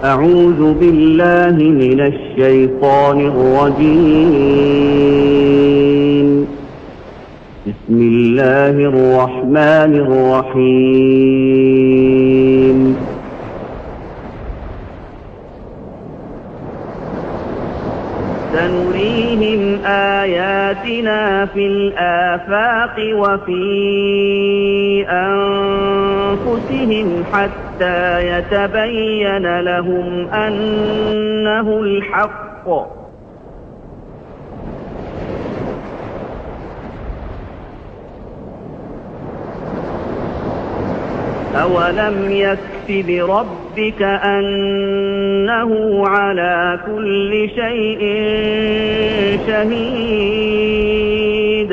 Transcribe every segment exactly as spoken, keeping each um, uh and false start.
أعوذ بالله من الشيطان الرجيم. بسم الله الرحمن الرحيم. سنريهم آياتنا في الآفاق وفي أنفسهم حتى يتبين لهم أنه الحق. أَوَلَمْ يَكْفِ بِرَبِّكَ أَنَّهُ عَلَى كُلِّ شَيْءٍ شَهِيدٌ.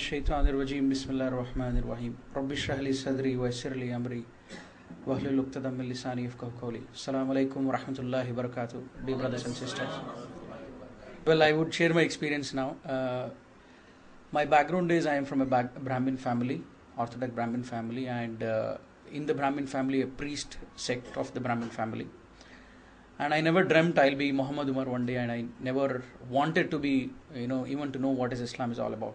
الشيطان الرجيم. بسم الله الرحمن الرحيم. رب اشرح لي صدري ويسر لي امري واحلل عقدة من لساني يفقهوا قولي. Assalamu alaikum wa rahmatullahi wa barakatuh. Dear brothers and sisters, well, I would share my experience now. Uh, my background is I am from a Brahmin family, Orthodox Brahmin family, and uh, in the Brahmin family, a priest sect of the Brahmin family. And I never dreamt I'll be Muhammad Umar one day, and I never wanted to be, you know, even to know what is Islam is all about.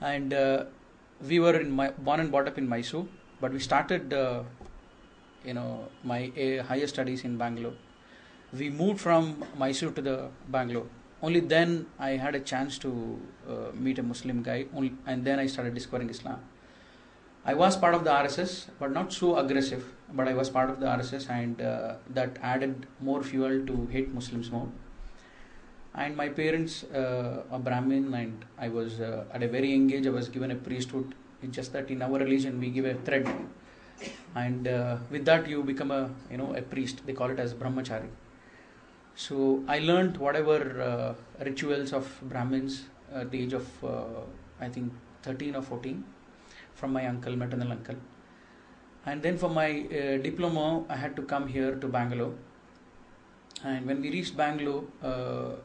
And uh, we were in my, born and brought up in Mysore, but we started, uh, you know, my uh, higher studies in Bangalore. We moved from Mysore to the Bangalore. Only then I had a chance to uh, meet a Muslim guy, only, and then I started discovering Islam. I was part of the R S S, but not so aggressive. But I was part of the R S S, and uh, that added more fuel to hate Muslims more. And my parents uh, are Brahmin, and I was uh, at a very young age I was given a priesthood. It's just that in our religion we give a thread, and uh, with that you become a you know a priest. They call it as Brahmachari. So I learned whatever uh, rituals of Brahmins at the age of uh, I think thirteen or fourteen from my uncle, maternal uncle. And then for my uh, diploma I had to come here to Bangalore. And when we reached Bangalore, Uh,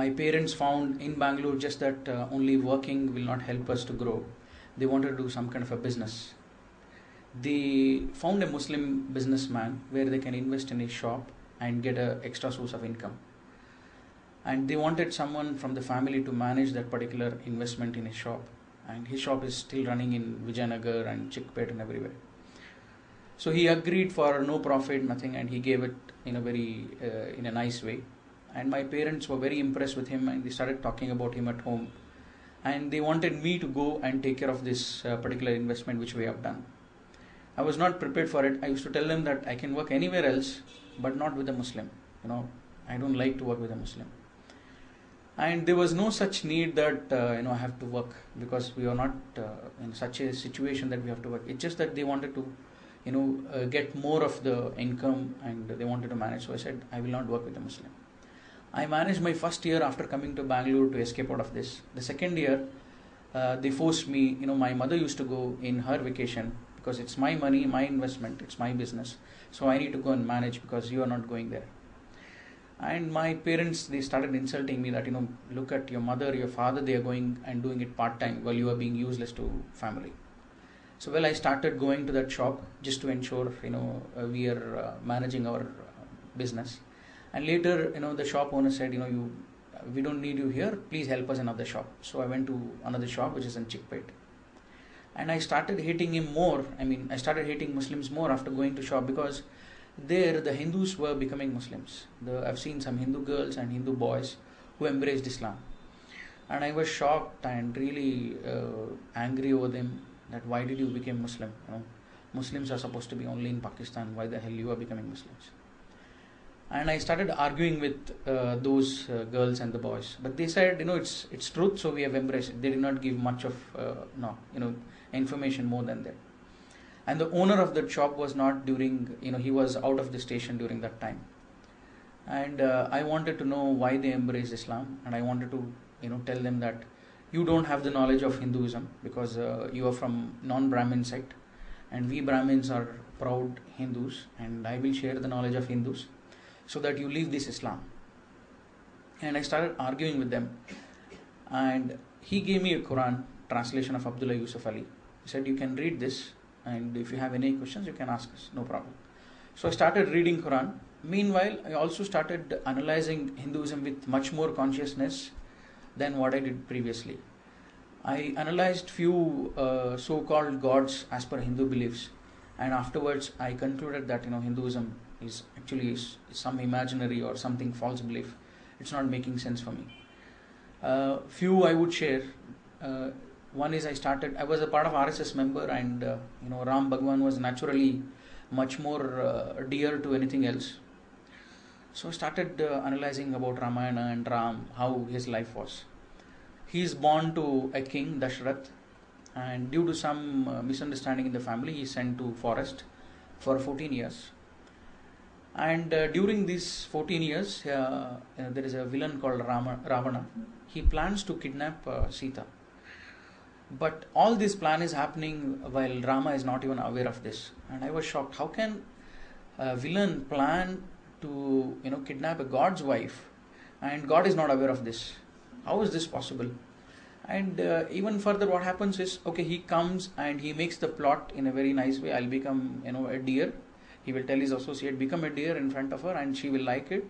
my parents found in Bangalore just that uh, only working will not help us to grow. They wanted to do some kind of a business. They found a Muslim businessman where they can invest in a shop and get an extra source of income. And they wanted someone from the family to manage that particular investment in a shop. And his shop is still running in Vijayanagar and Chikpet and everywhere. So he agreed for no profit, nothing, and he gave it in a very, uh, in a nice way. And my parents were very impressed with him, and they started talking about him at home, and they wanted me to go and take care of this uh, particular investment which we have done. I was not prepared for it. I used to tell them that I can work anywhere else, but not with a Muslim. You know, I don't like to work with a Muslim. And there was no such need that uh, you know I have to work, because we are not uh, in such a situation that we have to work. It's just that they wanted to, you know, uh, get more of the income, and they wanted to manage. So I said I will not work with a Muslim. I managed my first year after coming to Bangalore to escape out of this. The second year, uh, they forced me, you know, my mother used to go in her vacation, because it's my money, my investment, it's my business. So I need to go and manage, because you are not going there. And my parents, they started insulting me that, you know, look at your mother, your father, they are going and doing it part-time while you are being useless to family. So well, I started going to that shop just to ensure, you know, uh, we are uh, managing our uh, business. And later, you know, the shop owner said, you know, you, we don't need you here, please help us in another shop. So I went to another shop, which is in Chikpet. And I started hating him more. I mean, I started hating Muslims more after going to shop, because there the Hindus were becoming Muslims. The, I've seen some Hindu girls and Hindu boys who embraced Islam. And I was shocked and really uh, angry over them, that why did you become Muslim? You know, Muslims are supposed to be only in Pakistan, why the hell you are becoming Muslims? And I started arguing with uh, those uh, girls and the boys. But they said, you know, it's it's truth, so we have embraced it. They did not give much of, uh, no, you know, information more than that. And the owner of that shop was not during, you know, he was out of the station during that time. And uh, I wanted to know why they embraced Islam. And I wanted to, you know, tell them that you don't have the knowledge of Hinduism, because uh, you are from non-Brahmin sect. And we Brahmins are proud Hindus. And I will share the knowledge of Hindus, so that you leave this Islam. And I started arguing with them. And he gave me a Quran translation of Abdullah Yusuf Ali. He said, you can read this, and if you have any questions, you can ask us, no problem. So I started reading Quran. Meanwhile, I also started analyzing Hinduism with much more consciousness than what I did previously. I analyzed few uh, so-called gods as per Hindu beliefs. And afterwards, I concluded that, you know, Hinduism is actually is some imaginary or something false belief. It's not making sense for me. Uh, few I would share. Uh, one is I started, I was a part of R S S member, and uh, you know, Ram Bhagwan was naturally much more uh, dear to anything else. So I started uh, analyzing about Ramayana and Ram, how his life was. He is born to a king, Dashrath, and due to some uh, misunderstanding in the family, he is sent to forest for fourteen years. And uh, during these fourteen years, uh, uh, there is a villain called Rama, Ravana. He plans to kidnap uh, Sita. But all this plan is happening while Rama is not even aware of this. And I was shocked. How can a villain plan to, you know, kidnap a god's wife, and God is not aware of this? How is this possible? And uh, even further, what happens is, okay, he comes and he makes the plot in a very nice way. I'll become, you know, a deer. He will tell his associate, become a deer in front of her, and she will like it.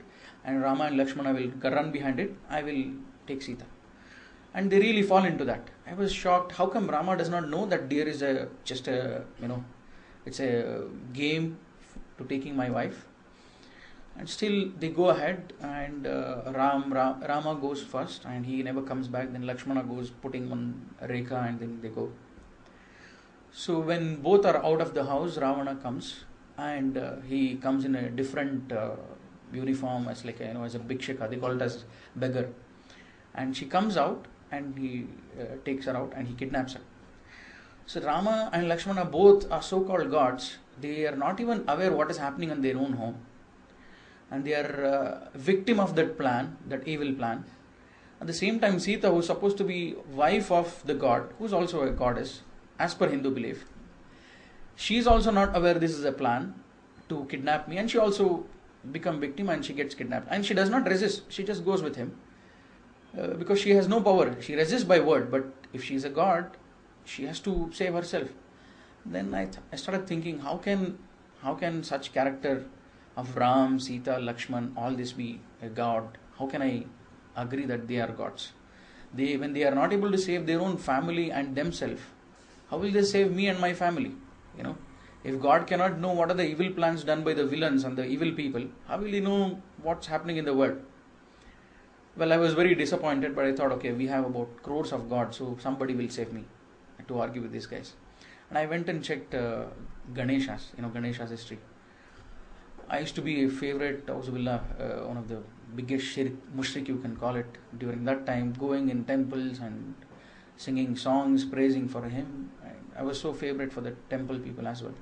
And Rama and Lakshmana will run behind it. I will take Sita. And they really fall into that. I was shocked. How come Rama does not know that deer is a just a, you know, it's a game to taking my wife? And still they go ahead, and uh, Ram, Ram, Rama goes first, and he never comes back. Then Lakshmana goes putting on Rekha, and then they go. So when both are out of the house, Ravana comes. And uh, he comes in a different uh, uniform, as like a, you know, as a bhikshika. They call it as beggar. And she comes out, and he uh, takes her out, and he kidnaps her. So Rama and Lakshmana both are so-called gods. They are not even aware what is happening in their own home, and they are uh, victim of that plan, that evil plan. At the same time, Sita, who is supposed to be wife of the god, who is also a goddess, as per Hindu belief, she is also not aware this is a plan to kidnap me, and she also become victim, and she gets kidnapped. And she does not resist. She just goes with him uh, because she has no power. She resists by word, but if she is a god, she has to save herself. Then I, th I started thinking, how can, how can such character of Ram, Sita, Lakshman, all this be a god? How can I agree that they are gods? They, when they are not able to save their own family and themselves, how will they save me and my family? You know, if God cannot know what are the evil plans done by the villains and the evil people, how will He know what's happening in the world? Well, I was very disappointed, but I thought, okay, we have about crores of God, so somebody will save me to argue with these guys. And I went and checked uh, Ganesha's, you know, Ganesha's history. I used to be a favorite, Auzubillah, uh, one of the biggest shirk, mushrik you can call it, during that time, going in temples and singing songs, praising for him. I was so favorite for the temple people as well.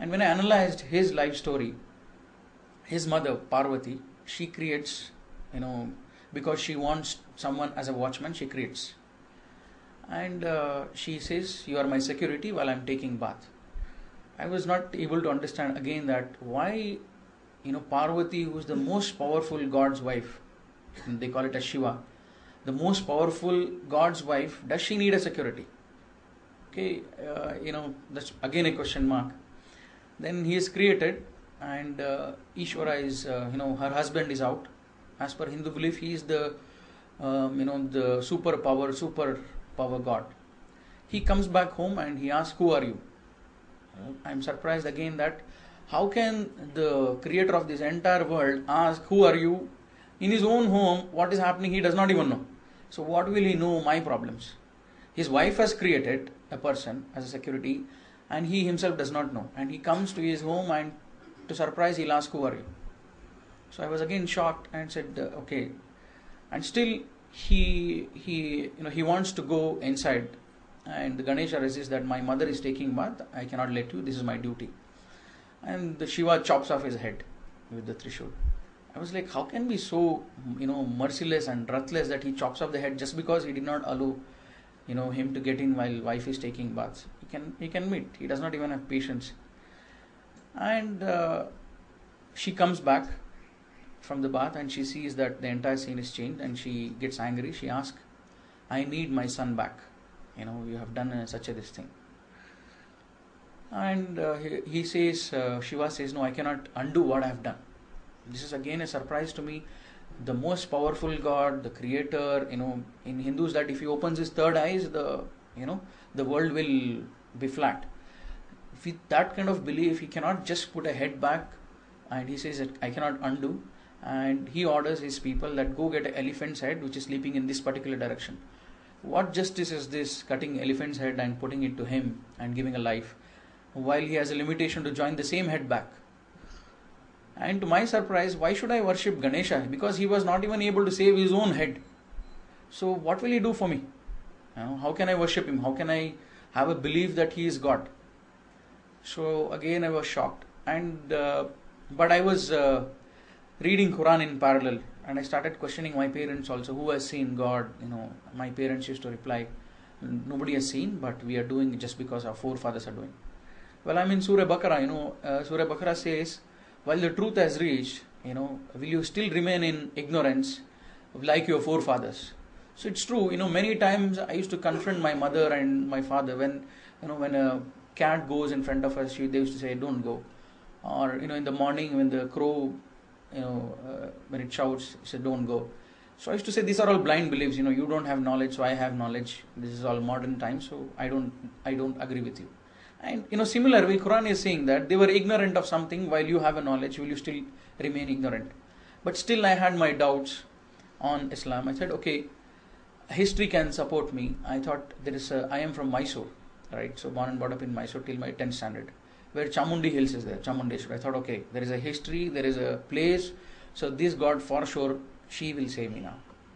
And when I analyzed his life story, his mother, Parvati, she creates, you know, because she wants someone as a watchman, she creates. And uh, she says, you are my security while I'm taking bath. I was not able to understand again that why, you know, Parvati, who is the most powerful god's wife, they call it as Shiva, the most powerful god's wife, does she need a security? okay, uh, you know, that's again a question mark. Then he is created, and uh, Ishwara is, uh, you know, her husband is out. As per Hindu belief, he is the, um, you know, the super power, super power god. He comes back home and he asks, who are you? I am surprised again that how can the creator of this entire world ask, who are you? In his own home, what is happening, he does not even know. So what will he know my problems? His wife has created a person as a security and he himself does not know. And he comes to his home and to surprise, he'll ask, who are you? So I was again shocked and said, uh, okay. And still he, he, you know, he wants to go inside. And Ganesha resists that my mother is taking bath, I cannot let you, this is my duty. And the Shiva chops off his head with the trishul. I was like, how can be so, you know, merciless and ruthless that he chops off the head just because he did not allow, you know, him to get in while wife is taking baths. He can, he can meet, he does not even have patience. And uh, she comes back from the bath and she sees that the entire scene is changed and she gets angry. She asks, I need my son back. You know, you have done uh, such a this thing. And uh, he, he says, uh, Shiva says, no, I cannot undo what I have done. This is again a surprise to me. The most powerful God, the creator, you know, in Hindus that if he opens his third eyes, the, you know, the world will be flat. With that kind of belief, he cannot just put a head back and he says that I cannot undo. And he orders his people that go get an elephant's head, which is sleeping in this particular direction. What justice is this, cutting elephant's head and putting it to him and giving a life, while he has a limitation to join the same head back? And to my surprise, why should I worship Ganesha? Because he was not even able to save his own head. So what will he do for me? You know, how can I worship him? How can I have a belief that he is God? So again, I was shocked. And uh, but I was uh, reading Quran in parallel. And I started questioning my parents also, who has seen God? You know, my parents used to reply, nobody has seen, but we are doing it just because our forefathers are doing. Well, I mean, Surah Al-Baqarah, you know, uh, Surah Al-Baqarah says, while the truth has reached, you know, will you still remain in ignorance like your forefathers? So it's true, you know, many times I used to confront my mother and my father when, you know, when a cat goes in front of us, she, they used to say, don't go. Or, you know, in the morning when the crow, you know, uh, when it shouts, it said, don't go. So I used to say, these are all blind beliefs, you know, you don't have knowledge, so I have knowledge. This is all modern times, so I don't, I don't agree with you. And, you know, similar way, Quran is saying that they were ignorant of something, while you have a knowledge, will you still remain ignorant? But still I had my doubts on Islam. I said, okay, history can support me. I thought there is a, I am from Mysore, right? So born and brought up in Mysore till my tenth standard. Where Chamundi Hills is there, Chamundeshwari. I thought, okay, there is a history, there is a place, so this God for sure, she will save me now.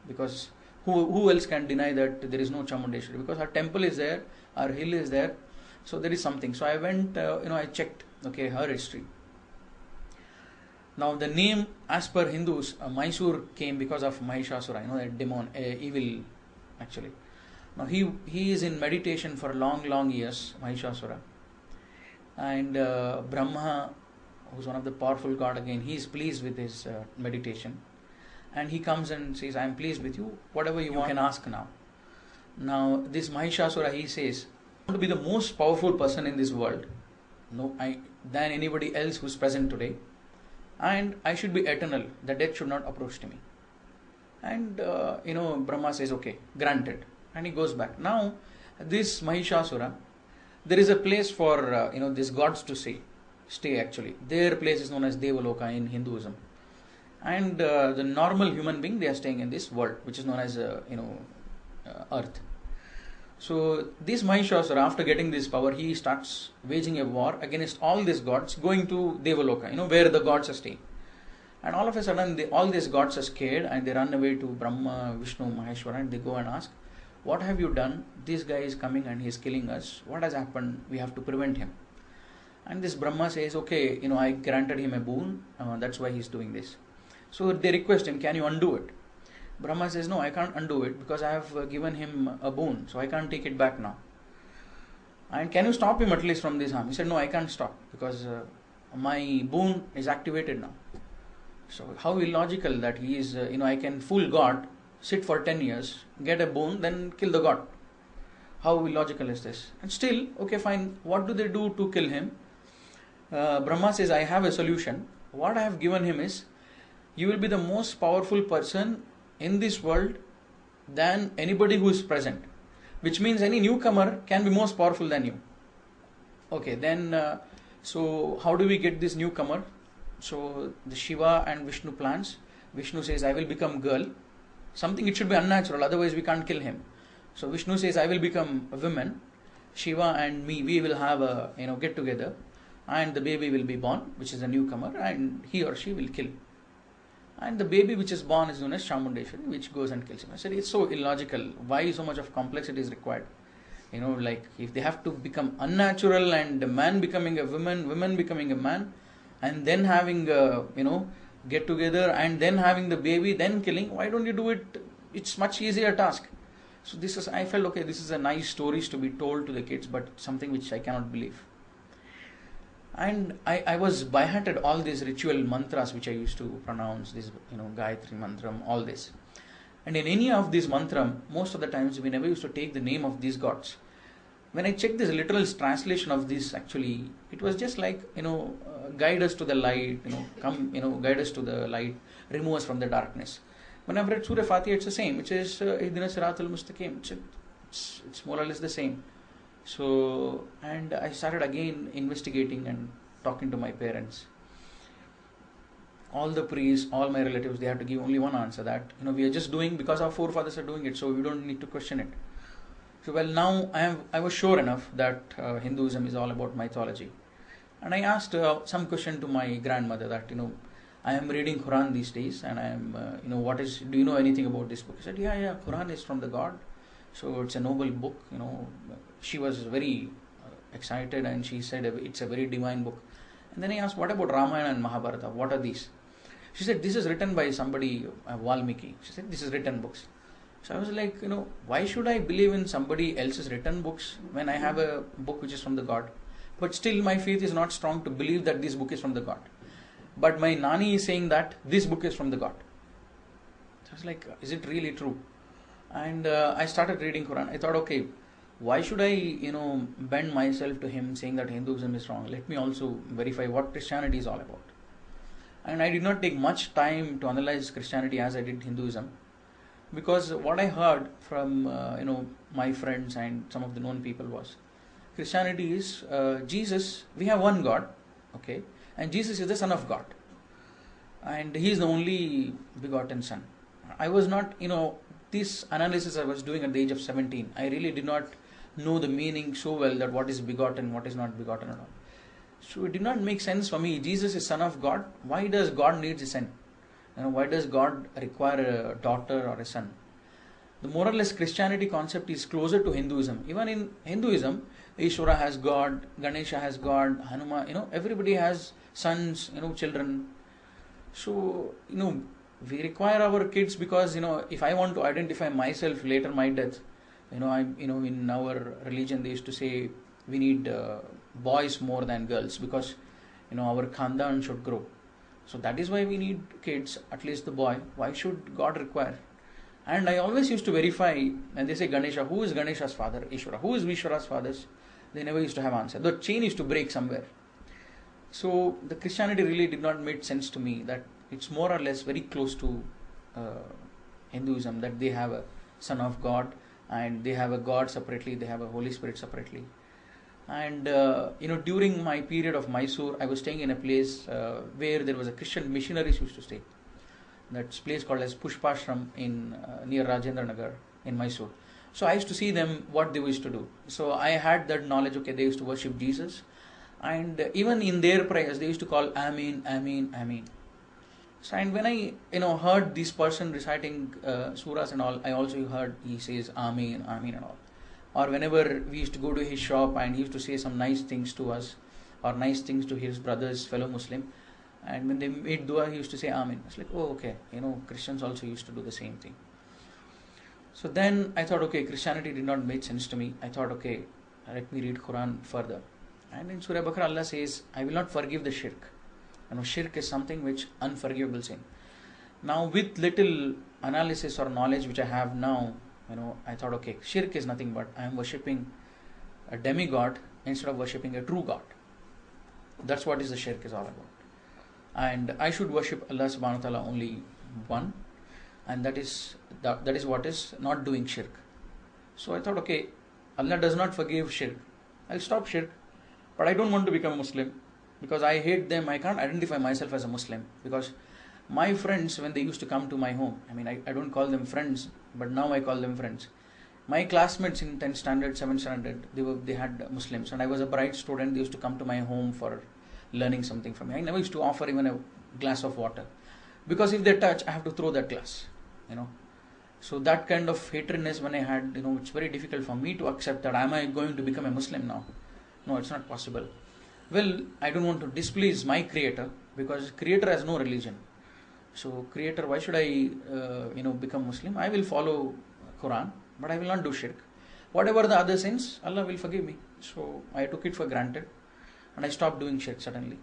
Because who, who else can deny that there is no Chamundeshwari? Because her temple is there, her hill is there, so there is something. So I went, uh, you know, I checked, okay, her history. Now the name, as per Hindus, uh, Mysore came because of Mahishasura, you know, that demon, uh, evil, actually. Now he, he is in meditation for long, long years, Mahishasura. And uh, Brahma, who is one of the powerful God again, he is pleased with his uh, meditation. And he comes and says, I am pleased with you, whatever you, you want, can ask now. Now, this Mahishasura, he says, I want to be the most powerful person in this world no, I, than anybody else who is present today. And I should be eternal, the death should not approach to me. And, uh, you know, Brahma says, okay, granted. And he goes back. Now, this Mahishasura, there is a place for, uh, you know, these gods to stay, stay actually. Their place is known as Devaloka in Hinduism. And uh, the normal human being, they are staying in this world, which is known as, uh, you know, uh, earth. So this Mahishasura, after getting this power, he starts waging a war against all these gods, going to Devaloka, you know, where the gods are staying. And all of a sudden, they, all these gods are scared and they run away to Brahma, Vishnu, Maheshwara, and they go and ask, what have you done? This guy is coming and he is killing us. What has happened? We have to prevent him. And this Brahma says, okay, you know, I granted him a boon. Uh, that's why he's doing this. So they request him, can you undo it? Brahma says, no, I can't undo it because I have uh, given him a boon. So I can't take it back now. And can you stop him at least from this harm? He said, no, I can't stop because uh, my boon is activated now. So how illogical that he is, uh, you know, I can fool God, sit for ten years, get a boon, then kill the god. How illogical is this? And still, okay, fine, what do they do to kill him? Uh, Brahma says, I have a solution. What I have given him is, you will be the most powerful person in this world than anybody who is present. Which means any newcomer can be most powerful than you. Okay, then, uh, so how do we get this newcomer? So the Shiva and Vishnu plans. Vishnu says, I will become girl. Something, it should be unnatural, otherwise we can't kill him. So Vishnu says, I will become a woman. Shiva and me, we will have a, you know, get together. And the baby will be born, which is a newcomer, and he or she will kill. And the baby which is born is known as Chamundeshwari, which goes and kills him. I said, it's so illogical. Why so much of complexity is required? You know, like, if they have to become unnatural, and a man becoming a woman, woman becoming a man, and then having, a, you know, get together, and then having the baby, then killing, why don't you do it? It's much easier task. So this is, I felt, okay, this is a nice stories to be told to the kids, but something which I cannot believe. And I, I was by-hearted all these ritual mantras which I used to pronounce, this, you know, Gayatri mantram, all this. And in any of these mantram, most of the times we never used to take the name of these gods. When I checked this literal translation of this, actually, it was just like, you know, uh, guide us to the light, you know, come, you know, guide us to the light, remove us from the darkness. When I've read Surah Fatiha, it's the same, which is Ihdina Siratal Mustaqim. It's, it's more or less the same. So, and I started again investigating and talking to my parents. All the priests, all my relatives, they had to give only one answer, that, you know, we are just doing because our forefathers are doing it, so we don't need to question it. So, well, now I am, I was sure enough that uh, Hinduism is all about mythology. And I asked uh, some question to my grandmother that, you know, I am reading Quran these days, and I am, uh, you know, what is, do you know anything about this book? She said, yeah, yeah, Quran is from the God. So it's a noble book, you know. She was very excited, and she said it's a very divine book. And then I asked, what about Ramayana and Mahabharata? What are these? She said, this is written by somebody, uh, Valmiki. She said, this is written books. So I was like, you know, why should I believe in somebody else's written books when I have a book which is from the God? But still my faith is not strong to believe that this book is from the God. But my nani is saying that this book is from the God. So I was like, is it really true? And uh, I started reading Quran. I thought, okay, why should I, you know, bend myself to him saying that Hinduism is wrong? Let me also verify what Christianity is all about. And I did not take much time to analyze Christianity as I did Hinduism, because what I heard from, uh, you know, my friends and some of the known people was, Christianity is uh, Jesus, we have one God, okay, and Jesus is the Son of God. And He is the only begotten Son. I was not, you know, this analysis I was doing at the age of seventeen, I really did not know the meaning so well, that what is begotten, what is not begotten at all. So it did not make sense for me. Jesus is Son of God. Why does God need a son? You know, why does God require a daughter or a son? The more or less Christianity concept is closer to Hinduism. Even in Hinduism, Ishwara has God, Ganesha has God, Hanuman, you know, everybody has sons, you know, children. So, you know, we require our kids because, you know, if I want to identify myself later, my death, you know, I'm, you know, in our religion, they used to say we need uh, boys more than girls because, you know, our khandan should grow. So that is why we need kids, at least the boy. Why should God require? And I always used to verify, and they say Ganesha, who is Ganesha's father? Ishwara, who is Vishwara's father? They never used to have answer. The chain used to break somewhere. So the Christianity really did not make sense to me, that it's more or less very close to uh, Hinduism, that they have a Son of God and they have a God separately, they have a Holy Spirit separately. And, uh, you know, during my period of Mysore, I was staying in a place uh, where there was a Christian missionaries used to stay. That's a place called as Pushpashram in, uh, near Rajendra Nagar in Mysore. So I used to see them, what they used to do. So I had that knowledge, okay, they used to worship Jesus. And uh, even in their prayers, they used to call Amin, Amin, Amin. So, and when I, you know, heard this person reciting uh, surahs and all, I also heard he says Amin, Amin and all. Or whenever we used to go to his shop and he used to say some nice things to us or nice things to his brothers, fellow Muslim. And when they made dua, he used to say Amin. It's like, oh, okay, you know, Christians also used to do the same thing. So then I thought, okay, Christianity did not make sense to me. I thought, okay, let me read Quran further. And in Surah Al-Baqarah, Allah says, I will not forgive the shirk. You know, shirk is something which unforgivable sin. Now with little analysis or knowledge which I have now, you know, I thought, okay, shirk is nothing but I am worshipping a demigod instead of worshipping a true God. That's what is the shirk is all about. And I should worship Allah subhanahu wa ta'ala only one, and that is that, that is what is not doing shirk. So I thought, okay, Allah does not forgive shirk. I'll stop shirk, but I don't want to become a Muslim because I hate them. I can't identify myself as a Muslim because my friends, when they used to come to my home, I mean, I, I don't call them friends, but now I call them friends. My classmates in tenth standard, seventh standard, they were they had Muslims, and I was a bright student. They used to come to my home for learning something from me. I never used to offer even a glass of water, because if they touch, I have to throw that glass, you know. So that kind of hatredness when I had, you know, it's very difficult for me to accept that. Am I going to become a Muslim now? No, it's not possible. Well, I don't want to displease my Creator, because Creator has no religion. So Creator, why should I, uh, you know, become Muslim? I will follow Quran, but I will not do shirk. Whatever the other sins, Allah will forgive me. So I took it for granted, and I stopped doing shirk suddenly.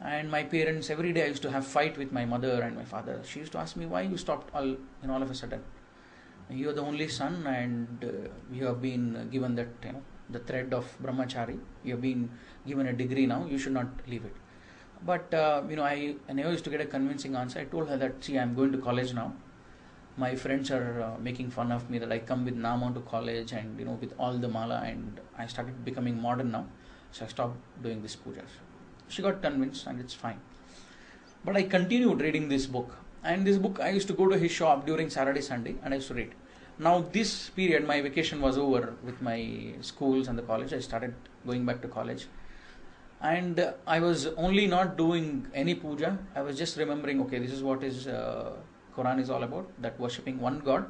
And my parents, every day I used to have fight with my mother and my father. She used to ask me, why you stopped all, you know, all of a sudden? You are the only son, and uh, you have been given that, you know, the thread of Brahmachari. You have been given a degree now. You should not leave it. But, uh, you know, I, I never used to get a convincing answer. I told her that, see, I am going to college now. My friends are uh, making fun of me that I come with Naam to college and, you know, with all the mala, and I started becoming modern now. So I stopped doing this pujas. She got convinced, and it's fine. But I continued reading this book. And this book, I used to go to his shop during Saturday, Sunday, and I used to read. Now this period, my vacation was over with my schools and the college. I started going back to college. And uh, I was only not doing any puja. I was just remembering, okay, this is what is uh, Quran is all about, that worshipping one God,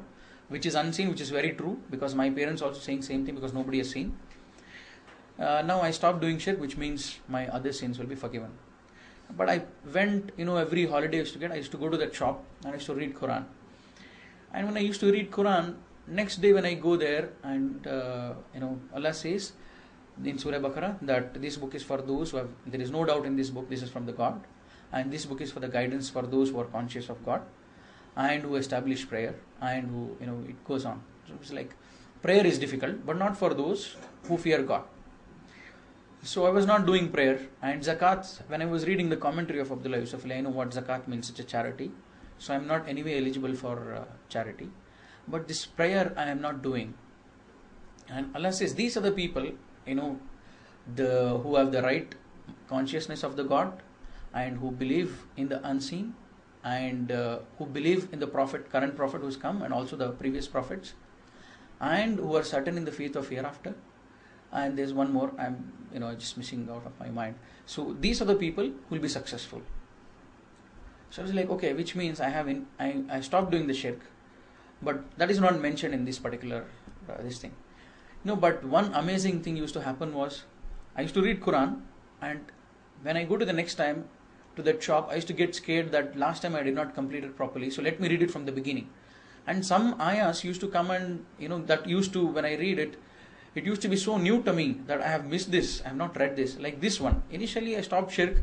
which is unseen, which is very true, because my parents also saying same thing, because nobody has seen. Uh, now I stopped doing shirk, which means my other sins will be forgiven. But I went, you know, every holiday I used to get, I used to go to that shop and I used to read Quran. And when I used to read Quran, next day when I go there, and, uh, you know, Allah says in Surah Al-Baqarah that this book is for those who have, there is no doubt in this book, this is from the God. And this book is for the guidance for those who are conscious of God and who establish prayer and who, you know, it goes on. So it's like prayer is difficult, but not for those who fear God. So I was not doing prayer, and zakat, when I was reading the commentary of Abdullah Yusuf Ali, I know what zakat means, such a charity. So I am not anyway eligible for uh, charity. But this prayer I am not doing. And Allah says, these are the people, you know, the who have the right consciousness of the God and who believe in the unseen and uh, who believe in the prophet, current prophet who has come, and also the previous prophets, and who are certain in the faith of hereafter. And there's one more, I'm, you know, just missing out of my mind. So these are the people who will be successful. So I was like, okay, which means I have in, I, I stopped doing the shirk, but that is not mentioned in this particular, uh, this thing. No, but one amazing thing used to happen was, I used to read Quran, and when I go to the next time to that shop, I used to get scared that last time I did not complete it properly, so let me read it from the beginning. And some ayahs used to come and, you know, that used to, when I read it, it used to be so new to me that I have missed this, I have not read this, like this one. Initially I stopped shirk,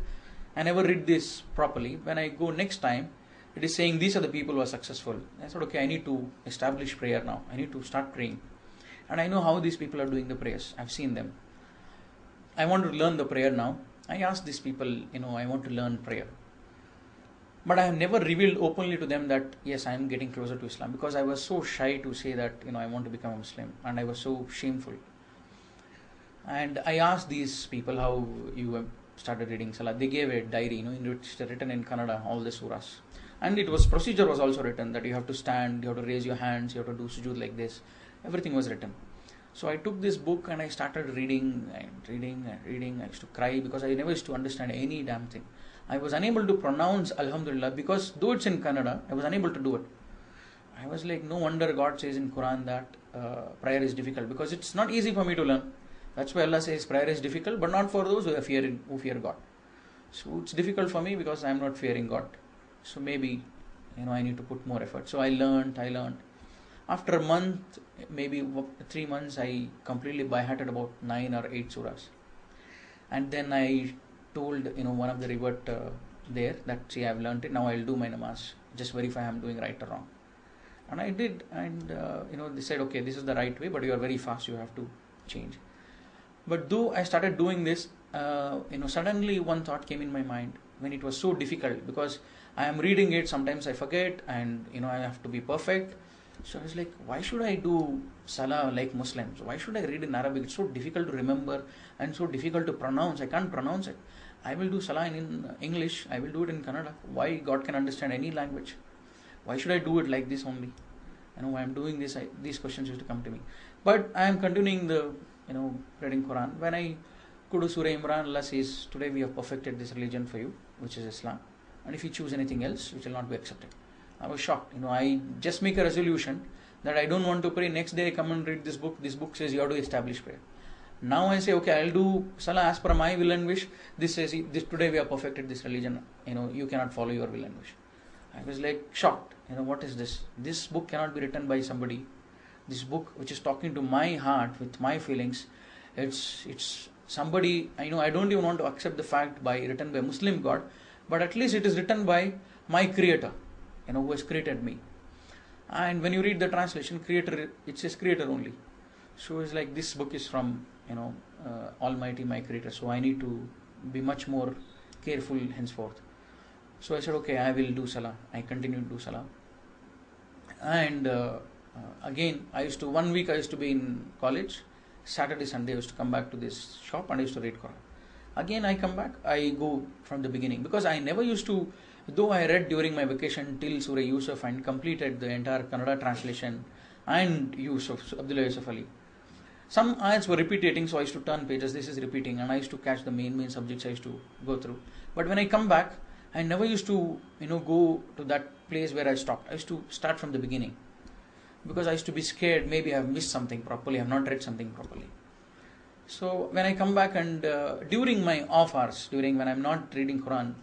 I never read this properly. When I go next time, it is saying these are the people who are successful. I thought, okay, I need to establish prayer now. I need to start praying. And I know how these people are doing the prayers. I've seen them. I want to learn the prayer now. I asked these people, you know, I want to learn prayer. But I have never revealed openly to them that, yes, I am getting closer to Islam, because I was so shy to say that, you know, I want to become a Muslim, and I was so shameful. And I asked these people how you have started reading Salah. They gave a diary, you know, in which they written in Kannada, all the surahs. And it was, procedure was also written that you have to stand, you have to raise your hands, you have to do sujood like this. Everything was written. So I took this book and I started reading and reading and reading. I used to cry because I never used to understand any damn thing. I was unable to pronounce Alhamdulillah, because though it's in Kannada, I was unable to do it. I was like, no wonder God says in Quran that uh, prayer is difficult, because it's not easy for me to learn. That's why Allah says prayer is difficult, but not for those who fear, who fear God. So it's difficult for me because I'm not fearing God. So maybe, you know, I need to put more effort. So I learned, I learned. After a month, maybe three months, I completely by-hearted about nine or eight surahs. And then I told, you know, one of the revert uh, there that, see, I've learnt it, now I'll do my namaz, just verify I'm doing right or wrong. And I did, and uh, you know, they said, okay, this is the right way, but you are very fast, you have to change. But though I started doing this, uh, you know, suddenly one thought came in my mind when it was so difficult, because I am reading it, sometimes I forget, and you know, I have to be perfect. So I was like, why should I do Salah like Muslims? Why should I read in Arabic? It's so difficult to remember and so difficult to pronounce. I can't pronounce it. I will do Salah in English. I will do it in Kannada. Why? God can understand any language. Why should I do it like this only? You know, why I'm doing this, I, these questions used to come to me. But I am continuing the, you know, reading Quran. When I go to Surah Imran, Allah says, today we have perfected this religion for you, which is Islam. And if you choose anything else, it will not be accepted. I was shocked. You know, I just make a resolution that I don't want to pray. Next day I come and read this book. This book says you have to establish prayer. Now I say, okay, I'll do Salah as per my will and wish. This says, this today we have perfected this religion. You know, you cannot follow your will and wish. I was like shocked. You know, what is this? This book cannot be written by somebody. This book, which is talking to my heart with my feelings, it's it's somebody. I know I don't even want to accept the fact by written by Muslim God, but at least it is written by my Creator. You know, who has created me. And when you read the translation, creator, it says creator only. So it's like, this book is from, you know, uh, Almighty, my Creator. So I need to be much more careful henceforth. So I said, okay, I will do Salah. I continued to do Salah. And uh, uh, again, I used to, one week I used to be in college. Saturday, Sunday, I used to come back to this shop and I used to read Quran. Again, I come back, I go from the beginning. Because I never used to, though I read during my vacation till Surah Yusuf and completed the entire Kannada translation and Yusuf, Abdullah Yusuf Ali. Some ayats were repeating, so I used to turn pages, this is repeating, and I used to catch the main, main subjects I used to go through. But when I come back, I never used to, you know, go to that place where I stopped. I used to start from the beginning. Because I used to be scared, maybe I have missed something properly, I have not read something properly. So when I come back and uh, during my off hours, during when I'm not reading Quran,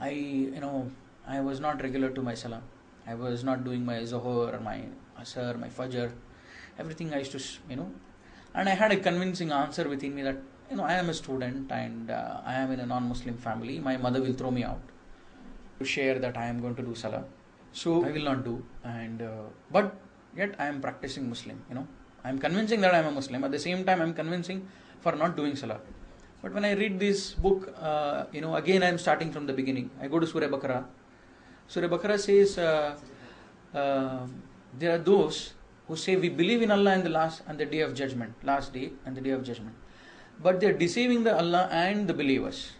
I, you know, I was not regular to my Salah. I was not doing my Zuhur, my Asr, my Fajr, everything I used to, you know. And I had a convincing answer within me that, you know, I am a student and uh, I am in a non-Muslim family. My mother will throw me out to share that I am going to do Salah. So I will not do. And uh, but yet I am practicing Muslim, you know. I am convincing that I am a Muslim. At the same time, I am convincing for not doing Salah. But when I read this book, uh, you know, again I am starting from the beginning. I go to Surah Al-Baqarah. Surah Al-Baqarah says, uh, uh, there are those who say we believe in Allah and the last and the day of judgment, last day and the day of judgment. But they are deceiving the Allah and the believers.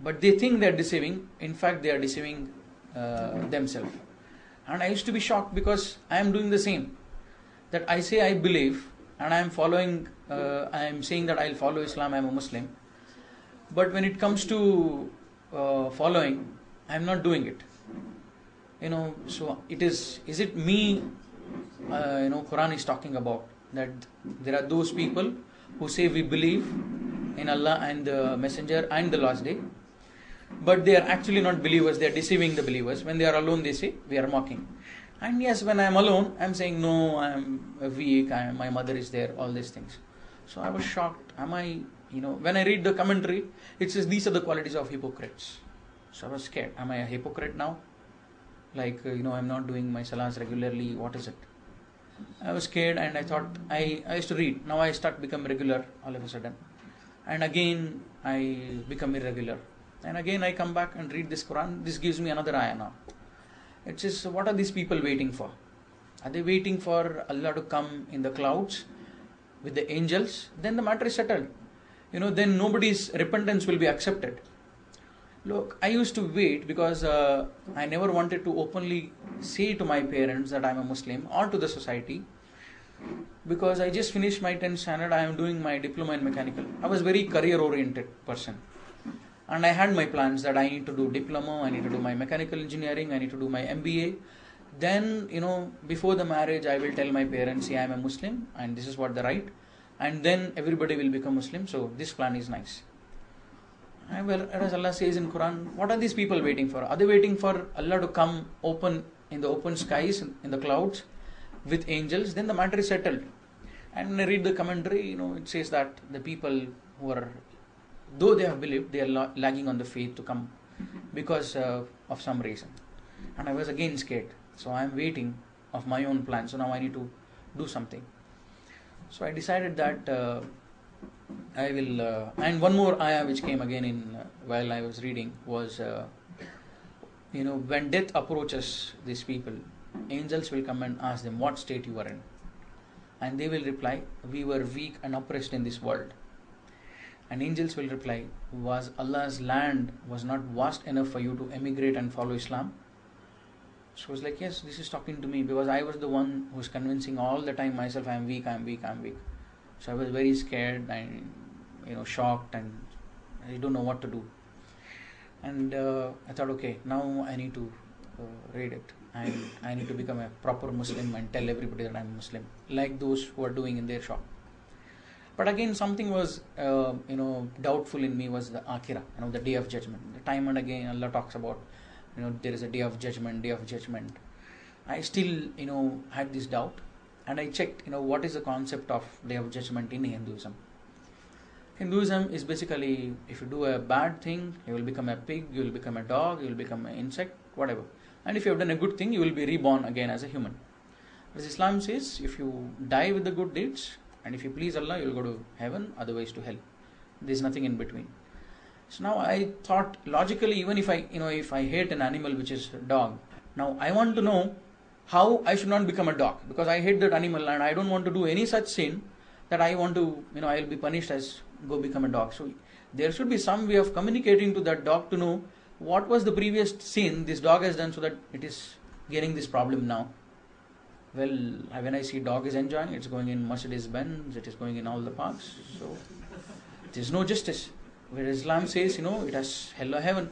But they think they are deceiving. In fact, they are deceiving uh, themselves. And I used to be shocked because I am doing the same. That I say I believe. And I am following, uh, I am saying that I will follow Islam, I am a Muslim. But when it comes to uh, following, I am not doing it. You know, so it is, is it me, uh, you know, Quran is talking about. That there are those people who say we believe in Allah and the Messenger and the last day. But they are actually not believers, they are deceiving the believers. When they are alone, they say we are mocking. And yes, when I am alone, I am saying, no, I am weak, I am, my mother is there, all these things. So I was shocked. Am I, you know, when I read the commentary, it says these are the qualities of hypocrites. So I was scared. Am I a hypocrite now? Like, you know, I am not doing my salahs regularly. What is it? I was scared and I thought, I, I used to read. Now I start become regular all of a sudden. And again, I become irregular. And again, I come back and read this Quran. This gives me another ayah now. It says, what are these people waiting for? Are they waiting for Allah to come in the clouds with the angels? Then the matter is settled. You know, then nobody's repentance will be accepted. Look, I used to wait because uh, I never wanted to openly say to my parents that I'm a Muslim or to the society. Because I just finished my tenth standard, I am doing my diploma in mechanical. I was a very career-oriented person. And I had my plans that I need to do diploma, I need to do my mechanical engineering, I need to do my M B A. Then, you know, before the marriage, I will tell my parents, see, I am a Muslim and this is what the right. And then everybody will become Muslim, so this plan is nice. And well, as Allah says in Quran, what are these people waiting for? Are they waiting for Allah to come open in the open skies, in the clouds with angels? Then the matter is settled. And when I read the commentary, you know, it says that the people who are, though they have believed, they are lagging on the faith to come because uh, of some reason. And I was again scared. So I am waiting of my own plan. So now I need to do something. So I decided that uh, I will, uh, and one more ayah which came again in uh, while I was reading was, uh, you know, when death approaches these people, angels will come and ask them, what state you are in? And they will reply, we were weak and oppressed in this world. And angels will reply, was Allah's land was not vast enough for you to emigrate and follow Islam? So I was like, yes, this is talking to me, because I was the one who was convincing all the time myself, I am weak, I am weak, I am weak. So I was very scared and, you know, shocked, and I don't know what to do. And uh, I thought, okay, now I need to uh, read it. And I need to become a proper Muslim and tell everybody that I am Muslim, like those who are doing in their shop. But again, something was, uh, you know, doubtful in me was the Akhira, you know, the Day of Judgment. The time and again Allah talks about, you know, there is a Day of Judgment, Day of Judgment. I still, you know, had this doubt, and I checked, you know, what is the concept of Day of Judgment in Hinduism. Hinduism is basically, if you do a bad thing, you will become a pig, you will become a dog, you will become an insect, whatever. And if you have done a good thing, you will be reborn again as a human. As Islam says, if you die with the good deeds, and if you please Allah, you will go to heaven, otherwise to hell. There is nothing in between. So now I thought logically, even if I, you know, if I hate an animal which is a dog, now I want to know how I should not become a dog, because I hate that animal and I don't want to do any such sin that I want to, you know, I will be punished as go become a dog. So there should be some way of communicating to that dog to know what was the previous sin this dog has done, so that it is getting this problem now. Well, when I see dog is enjoying, it's going in Mercedes Benz, it is going in all the parks. So there's no justice. Where Islam says, you know, it has hell or heaven.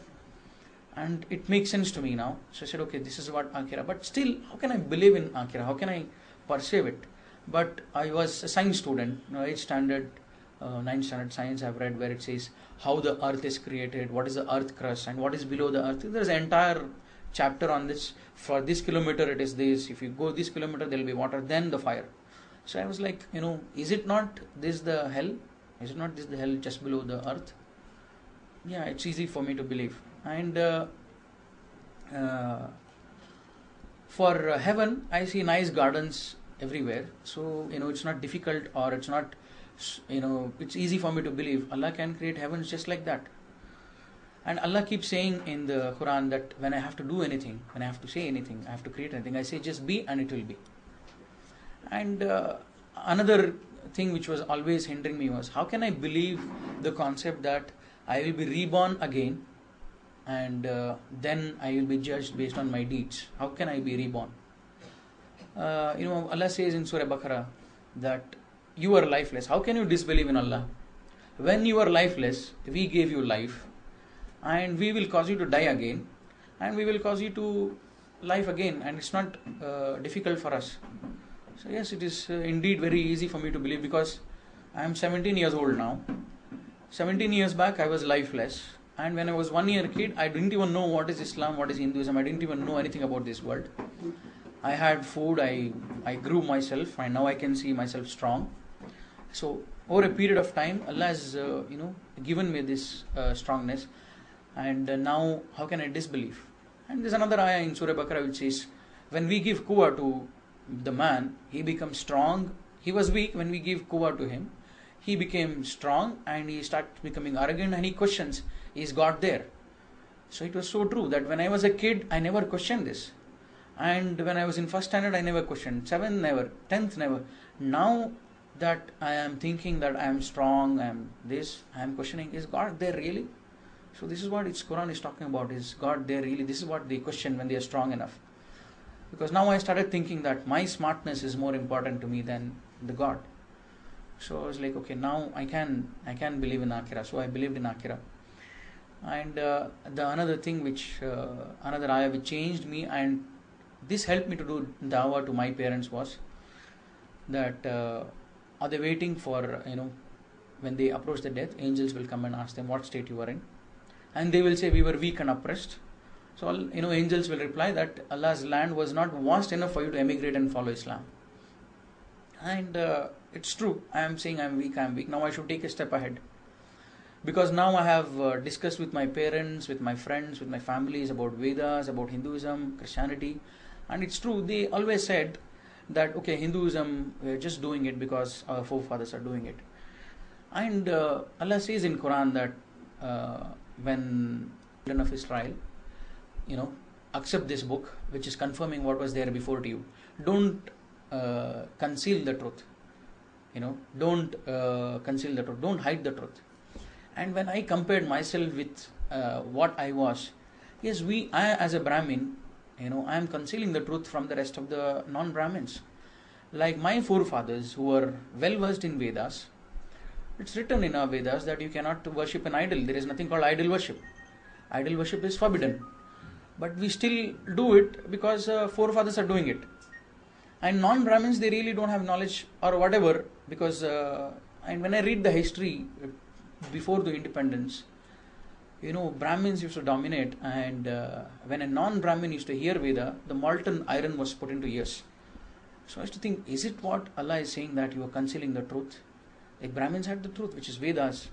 And it makes sense to me now. So I said, okay, this is what Akhira. But still, how can I believe in Akhira? How can I perceive it? But I was a science student, you know, eighth standard, uh, ninth standard science. I've read where it says how the earth is created, what is the earth crust, and what is below the earth. There's an entire chapter on this. For this kilometer it is this, if you go this kilometer there will be water, then the fire. So I was like, you know, is it not this the hell? Is it not this the hell just below the earth? Yeah, it's easy for me to believe. And uh, uh, for uh, heaven, I see nice gardens everywhere. So, you know, it's not difficult, or it's not, you know, it's easy for me to believe Allah can create heavens just like that. And Allah keeps saying in the Quran that when I have to do anything, when I have to say anything, I have to create anything, I say just be and it will be. And uh, another thing which was always hindering me was, how can I believe the concept that I will be reborn again and uh, then I will be judged based on my deeds? How can I be reborn? Uh, you know, Allah says in Surah Al-Baqarah that you are lifeless. How can you disbelieve in Allah? When you are lifeless, we gave you life. And we will cause you to die again, and we will cause you to life again, and it's not uh, difficult for us. So yes, it is uh, indeed very easy for me to believe, because I am seventeen years old now. seventeen years back I was lifeless, and when I was one year kid I didn't even know what is Islam, what is Hinduism, I didn't even know anything about this world. I had food, I, I grew myself, and now I can see myself strong. So over a period of time Allah has uh, you know, given me this uh, strongness. And now, how can I disbelieve? And there's another ayah in Surah Al-Baqarah which says, when we give quwwah to the man, he becomes strong. He was weak. When we give quwwah to him, he became strong and he starts becoming arrogant, and he questions, is God there? So it was so true that when I was a kid, I never questioned this. And when I was in first standard, I never questioned. Seventh, never. Tenth, never. Now that I am thinking that I am strong, I am this, I am questioning, is God there really? So this is what its Quran is talking about, is God there really? This is what they question when they are strong enough. Because now I started thinking that my smartness is more important to me than the God. So I was like, okay, now I can I can believe in Akhira. So I believed in Akhira. And uh, the another thing which, uh, another ayah which changed me, and this helped me to do dawah to my parents, was that uh, are they waiting for, you know, when they approach the death, angels will come and ask them what state you are in. And they will say, we were weak and oppressed. So, you know, angels will reply that Allah's land was not vast enough for you to emigrate and follow Islam. And uh, it's true. I am saying I am weak, I am weak. Now I should take a step ahead. Because now I have uh, discussed with my parents, with my friends, with my families about Vedas, about Hinduism, Christianity. And it's true, they always said that, okay, Hinduism, we're just doing it because our forefathers are doing it. And uh, Allah says in Quran that uh, when children of Israel, you know, accept this book, which is confirming what was there before to you. Don't uh, conceal the truth. You know, don't uh, conceal the truth. Don't hide the truth. And when I compared myself with uh, what I was, yes, we, I as a Brahmin, you know, I am concealing the truth from the rest of the non-Brahmins. Like my forefathers who were well versed in Vedas, it's written in our Vedas that you cannot worship an idol. There is nothing called idol worship. Idol worship is forbidden. But we still do it because uh, forefathers are doing it. And non-Brahmins, they really don't have knowledge or whatever, because uh, and when I read the history before the independence, you know, Brahmins used to dominate, and uh, when a non-Brahmin used to hear Veda, the molten iron was put into ears. So I used to think, is it what Allah is saying, that you are concealing the truth? Like Brahmins had the truth, which is Vedas.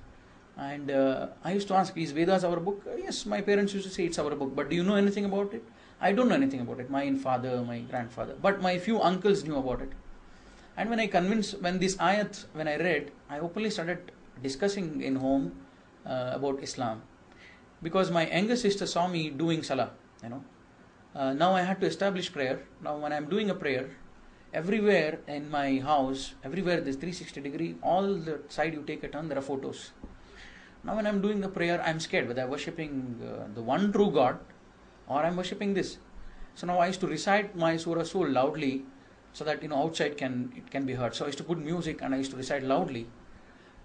And uh, I used to ask, is Vedas our book? Uh, yes, my parents used to say it's our book, but do you know anything about it? I don't know anything about it. My father, my grandfather, but my few uncles knew about it. And when I convinced, when this ayat, when I read, I openly started discussing in home uh, about Islam. Because my younger sister saw me doing Salah, you know. Uh, now I had to establish prayer. Now when I'm doing a prayer, everywhere in my house, everywhere there's three sixty degree, all the side you take a turn, there are photos. Now when I'm doing the prayer, I'm scared whether I'm worshipping uh, the one true God or I'm worshipping this. So now I used to recite my Surah Soul loudly so that, you know, outside can it can be heard. So I used to put music and I used to recite loudly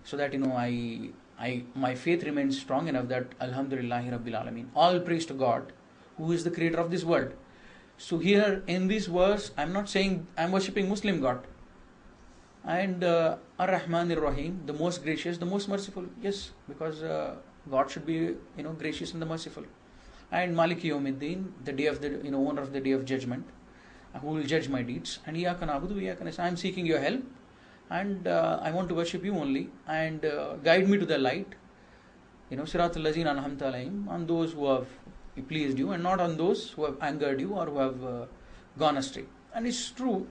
so that, you know, I... I, my faith remains strong enough that Alhamdulillah Rabbil Alameen, all praise to God who is the creator of this world. So here in this verse, I'm not saying I'm worshipping Muslim God. And uh, Ar-Rahman Ar-Rahim, the most gracious, the most merciful. Yes, because uh, God should be, you know, gracious and the merciful. And Maliki Yawmiddin, the day of the, you know, owner of the day of judgment, who will judge my deeds. And Iyyaka Na'budu, Iyyaka Nasta'een, I'm seeking your help. And uh, I want to worship you only, and uh, guide me to the light, you know, Siratul Lazina anhamta alayhim, on those who have pleased you and not on those who have angered you or who have uh, gone astray. And it's true,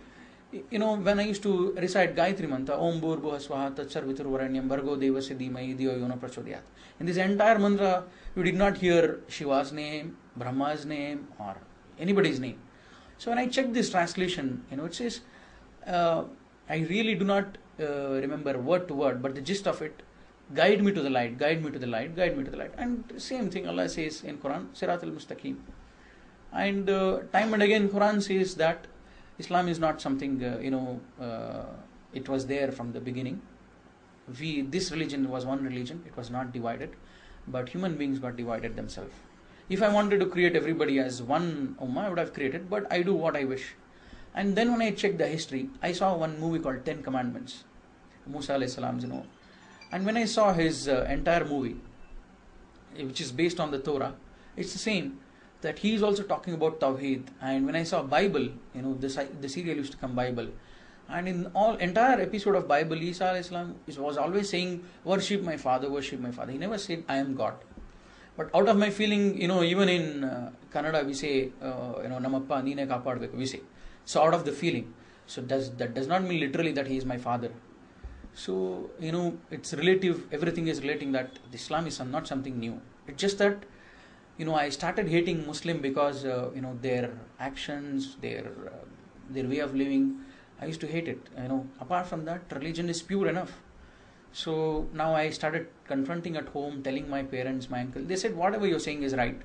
you know, when I used to recite Gayatri mantram, Om Bhurbuva Swaha Tat Sarviturvaranyam Bhargo Deva Siddhimai Dhiyo Yona Prachodayat. In this entire mantra, you did not hear Shiva's name, Brahma's name, or anybody's name. So when I checked this translation, you know, it says, uh, I really do not uh, remember word to word, but the gist of it, guide me to the light, guide me to the light, guide me to the light. And same thing Allah says in Quran, Sirat al-Mustaqim. And uh, time and again Quran says that Islam is not something, uh, you know, uh, it was there from the beginning. We, this religion was one religion, it was not divided, but human beings got divided themselves. If I wanted to create everybody as one ummah, I would have created, but I do what I wish. And then when I checked the history, I saw one movie called Ten Commandments, Musa alayhi salam's, you know. And when I saw his uh, entire movie, which is based on the Torah, it's the same, that he is also talking about Tawheed. And when I saw Bible, you know, the, the serial used to come Bible. And in all entire episode of Bible, Isa alayhi salam was always saying, worship my father, worship my father. He never said, I am God. But out of my feeling, you know, even in uh, Kannada, we say, uh, you know, Namappa, Nine Kapadbeku, we say. So out of the feeling, so does that does not mean literally that he is my father. So, you know, it's relative, everything is relating, that Islam is not something new. It's just that, you know, I started hating Muslim because, uh, you know, their actions, their, uh, their way of living, I used to hate it, you know. Apart from that, religion is pure enough. So now I started confronting at home, telling my parents, my uncle, they said, whatever you're saying is right,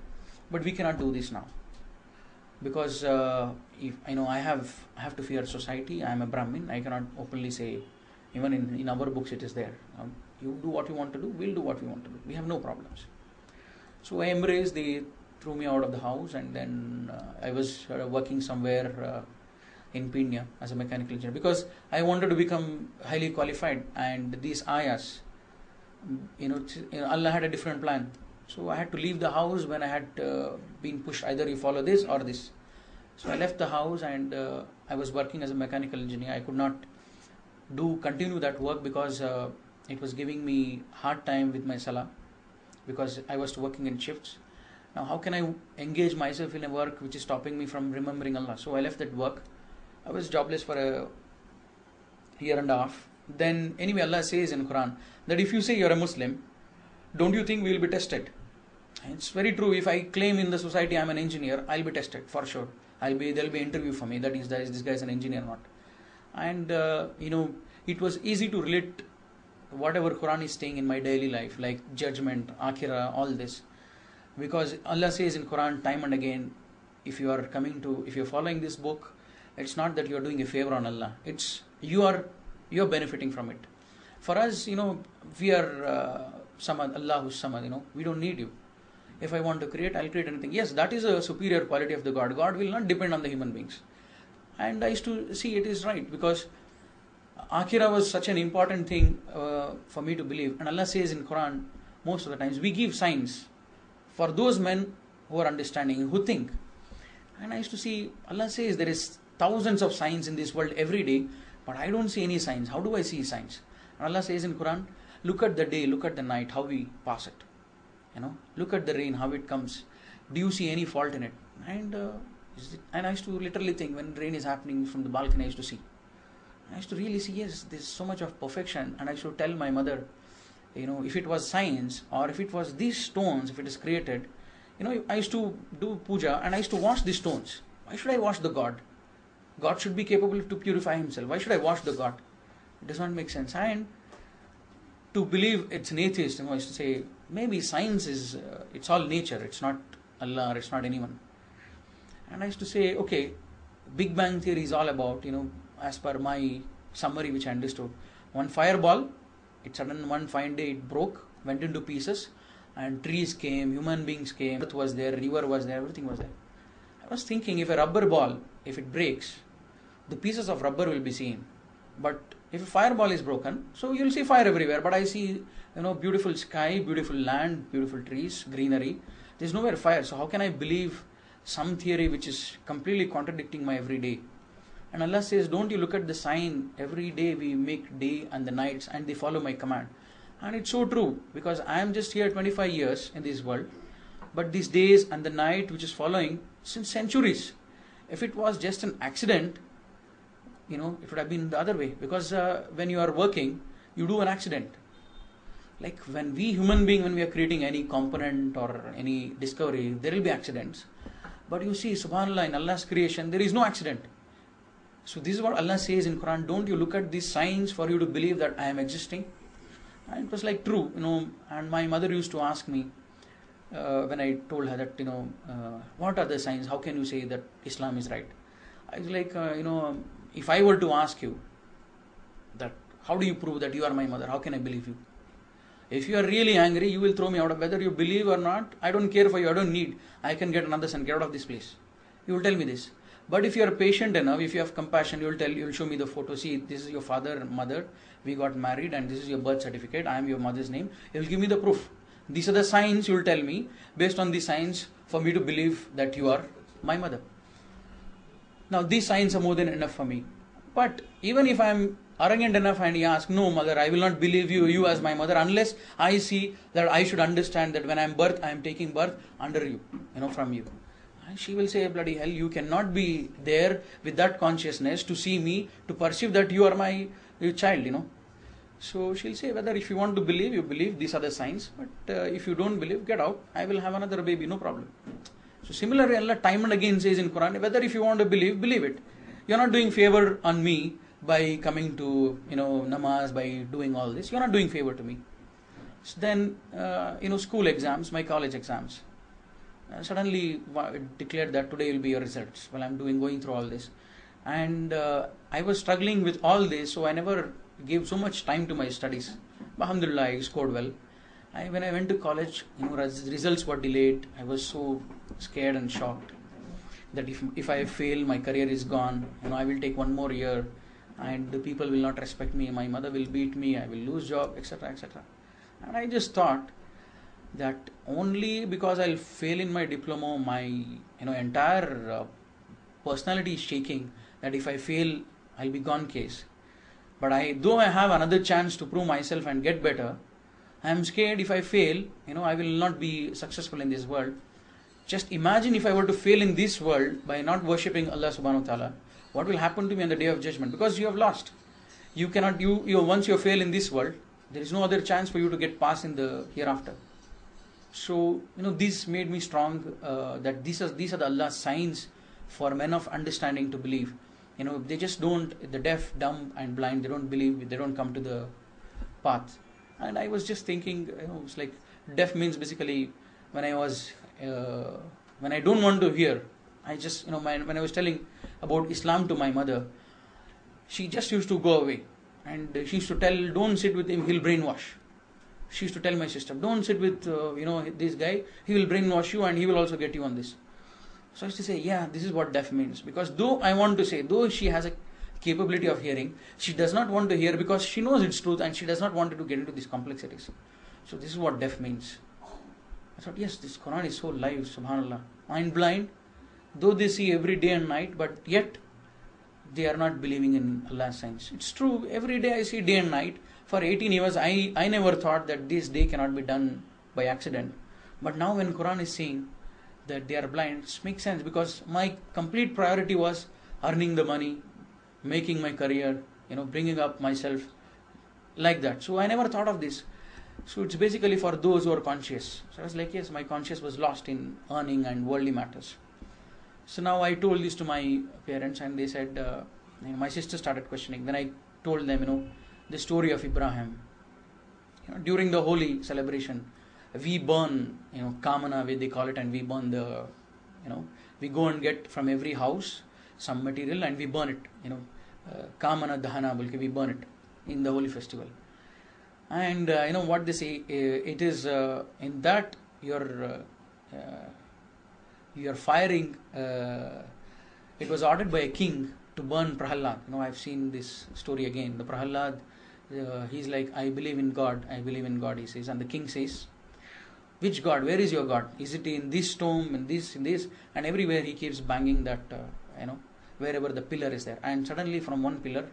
but we cannot do this now. Because uh, if, you know, I have I have to fear society. I am a Brahmin. I cannot openly say, even in, in our books it is there. Um, you do what you want to do. We'll do what we want to do. We have no problems. So I embraced. They threw me out of the house, and then uh, I was uh, working somewhere uh, in Pune as a mechanical engineer because I wanted to become highly qualified. And these ayahs, you know, you know, Allah had a different plan. So I had to leave the house when I had uh, been pushed, either you follow this or this. So I left the house and uh, I was working as a mechanical engineer. I could not do continue that work because uh, it was giving me hard time with my Salah, because I was working in shifts. Now how can I engage myself in a work which is stopping me from remembering Allah? So I left that work. I was jobless for a year and a half. Then anyway, Allah says in Quran that if you say you're a Muslim, don't you think we will be tested? It's very true. If I claim in the society I'm an engineer, I'll be tested for sure. I'll be there'll be an interview for me. That is, that is this guy is an engineer or not? And uh, you know, it was easy to relate whatever Quran is saying in my daily life, like judgment, Akhira, all this, because Allah says in Quran time and again, if you are coming to, if you are following this book, it's not that you are doing a favor on Allah. It's you are you are benefiting from it. For us, you know, we are uh, Samad, Allah who's Samad. You know, we don't need you. If I want to create, I'll create anything. Yes, that is a superior quality of the God. God will not depend on the human beings. And I used to see it is right, because Akhira was such an important thing uh, for me to believe. And Allah says in Quran, most of the times, we give signs for those men who are understanding, who think. And I used to see, Allah says there is thousands of signs in this world every day, but I don't see any signs. How do I see signs? And Allah says in Quran, look at the day, look at the night, how we pass it. You know, look at the rain, how it comes. Do you see any fault in it? And uh, is it, and I used to literally think, when rain is happening from the balcony, I used to see. I used to really see, yes, there's so much of perfection. And I used to tell my mother, you know, if it was science or if it was these stones, if it is created, you know, I used to do puja and I used to wash these stones. Why should I wash the God? God should be capable to purify himself. Why should I wash the God? It does not make sense. And to believe it's an atheist, you know, I used to say, maybe science is, uh, it's all nature, it's not Allah, or it's not anyone. And I used to say, okay, Big Bang Theory is all about, you know, as per my summary which I understood, one fireball, it sudden one fine day it broke, went into pieces, and trees came, human beings came, earth was there, river was there, everything was there. I was thinking, if a rubber ball, if it breaks, the pieces of rubber will be seen. But if a fireball is broken, so you'll see fire everywhere. But I see, you know, beautiful sky, beautiful land, beautiful trees, greenery. There's nowhere fire. So how can I believe some theory which is completely contradicting my everyday? And Allah says, don't you look at the sign? Every day we make day and the nights, and they follow my command. And it's so true, because I am just here twenty-five years in this world. But these days and the night which is following since centuries, if it was just an accident, you know, it would have been the other way. Because uh, when you are working, you do an accident. Like when we human being, when we are creating any component or any discovery, there will be accidents. But you see, subhanAllah, in Allah's creation, there is no accident. So this is what Allah says in Quran, don't you look at these signs for you to believe that I am existing. And it was like true, you know, and my mother used to ask me, uh, when I told her that, you know, uh, what are the signs, how can you say that Islam is right? I was like, uh, you know, if I were to ask you that, how do you prove that you are my mother? How can I believe you? If you are really angry, you will throw me out of, whether you believe or not. I don't care for you. I don't need. I can get another son. Get out of this place. You will tell me this. But if you are patient enough, if you have compassion, you will tell, you will show me the photo. See, this is your father, mother. We got married, and this is your birth certificate. I am your mother's name. You will give me the proof. These are the signs you will tell me. Based on these signs, for me to believe that you are my mother. Now, these signs are more than enough for me. But even if I am arrogant enough and he asks, no mother, I will not believe you, you as my mother, unless I see that I should understand that when I am birth, I am taking birth under you, you know, from you. And she will say, bloody hell, you cannot be there with that consciousness to see me, to perceive that you are my your child, you know. So she'll say, whether if you want to believe, you believe, these are the signs. But uh, if you don't believe, get out. I will have another baby, no problem. So similarly, Allah time and again says in Quran, whether if you want to believe, believe it. You are not doing favor on me by coming to, you know, namaz, by doing all this. You are not doing favor to me. So then, uh, you know, school exams, my college exams. Uh, suddenly it declared that today will be your results. Well, I am doing going through all this. And uh, I was struggling with all this, so I never gave so much time to my studies. Alhamdulillah, I scored well. I, when I went to college, you know, results were delayed. I was so scared and shocked that if if I fail, my career is gone. You know, I will take one more year, and the people will not respect me. My mother will beat me. I will lose job, et cetera, et cetera. And I just thought that only because I'll fail in my diploma, my you know entire uh, personality is shaking. That if I fail, I'll be gone case. But I, though I have another chance to prove myself and get better, I am scared if I fail, you know, I will not be successful in this world. Just imagine if I were to fail in this world by not worshipping Allah subhanahu wa ta'ala, what will happen to me on the day of judgment? Because you have lost. You cannot, you, you once you fail in this world, there is no other chance for you to get past in the hereafter. So, you know, this made me strong, uh, that these are, these are the Allah's signs for men of understanding to believe. You know, they just don't, the deaf, dumb and blind, they don't believe, they don't come to the path. And I was just thinking, you know, it's like, deaf means basically when I was... Uh, when I don't want to hear, I just, you know, my, when I was telling about Islam to my mother, she just used to go away. And she used to tell, don't sit with him, he'll brainwash. She used to tell my sister, don't sit with, uh, you know, this guy, he will brainwash you and he will also get you on this. So I used to say, yeah, this is what deaf means. Because though I want to say, though she has a capability of hearing, she does not want to hear because she knows its truth and she does not want to get into these complexities. So this is what deaf means. I thought, yes, this Quran is so live, subhanallah. Mind blind, though they see every day and night, but yet they are not believing in Allah's signs. It's true, every day I see day and night. For eighteen years, I, I never thought that this day cannot be done by accident. But now when Quran is saying that they are blind, it makes sense because my complete priority was earning the money, making my career, you know, bringing up myself like that. So I never thought of this. So it's basically for those who are conscious. So I was like, yes, my conscience was lost in earning and worldly matters. So now I told this to my parents and they said, uh, you know, my sister started questioning. Then I told them, you know, the story of Ibrahim. You know, during the holy celebration, we burn, you know, kamana, where they call it, and we burn the, you know, we go and get from every house some material and we burn it, you know, uh, kamana dahana, we burn it in the holy festival. And uh, you know what they say, uh, it is uh, in that you're, uh, uh, you're firing, uh, it was ordered by a king to burn Prahalad. You know, I've seen this story again. The Prahalad, uh, he's like, I believe in God, I believe in God, he says. And the king says, which God, where is your God? Is it in this tomb, in this, in this? And everywhere he keeps banging that, uh, you know, wherever the pillar is there. And suddenly from one pillar,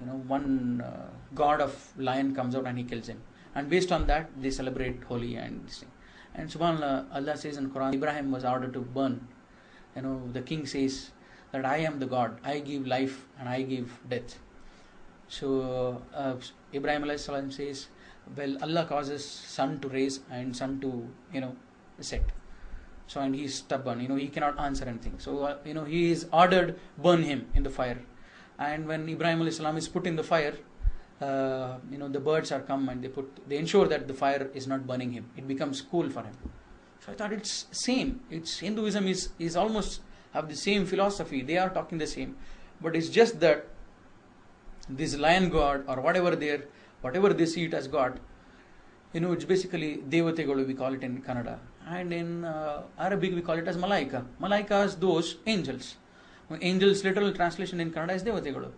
you know, one uh, god of lion comes out and he kills him. And based on that, they celebrate Holi and this thing. And subhanAllah, Allah says in Quran, Ibrahim was ordered to burn. You know, the king says that I am the God. I give life and I give death. So, uh, Ibrahim alayhi salam says, well, Allah causes sun to rise and sun to, you know, set. So, and he is stubborn. You know, he cannot answer anything. So, uh, you know, he is ordered, burn him in the fire. And when Ibrahim alayhi salam is put in the fire, uh, you know, the birds are come and they put, they ensure that the fire is not burning him. It becomes cool for him. So I thought it's same. It's Hinduism is, is almost have the same philosophy. They are talking the same. But it's just that this lion god or whatever they whatever they see it as God, you know, it's basically Devategolu, we call it in Kannada. And in uh, Arabic, we call it as Malaika. Malaika is those angels. Angels, literal translation in Kannada is Devategolu.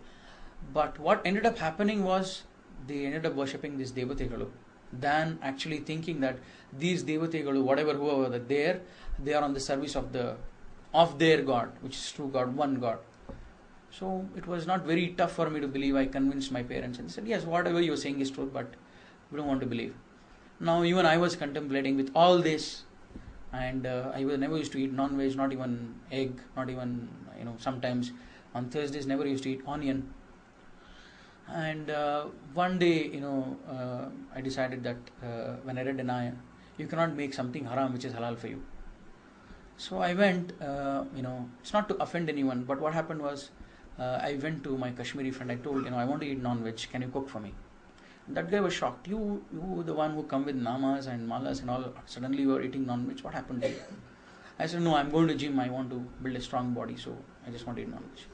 But what ended up happening was they ended up worshipping this Devategolu than actually thinking that these Devategolu, whatever, whoever they're there, they are on the service of the of their God, which is true God, one God. So it was not very tough for me to believe. I convinced my parents and said, yes, whatever you're saying is true, but we don't want to believe. Now even I was contemplating with all this. And uh, I was never used to eat non-veg, not even egg, not even, you know, sometimes on Thursdays never used to eat onion. And uh, one day, you know, uh, I decided that uh, when I read an ayah, you cannot make something haram which is halal for you. So I went, uh, you know, it's not to offend anyone, but what happened was uh, I went to my Kashmiri friend, I told, you know, I want to eat non-veg, can you cook for me? That guy was shocked. You, you, the one who come with namas and malas and all, suddenly you are eating non-veg. What happened to you? I said, no, I'm going to gym. I want to build a strong body, so I just want to eat non-veg.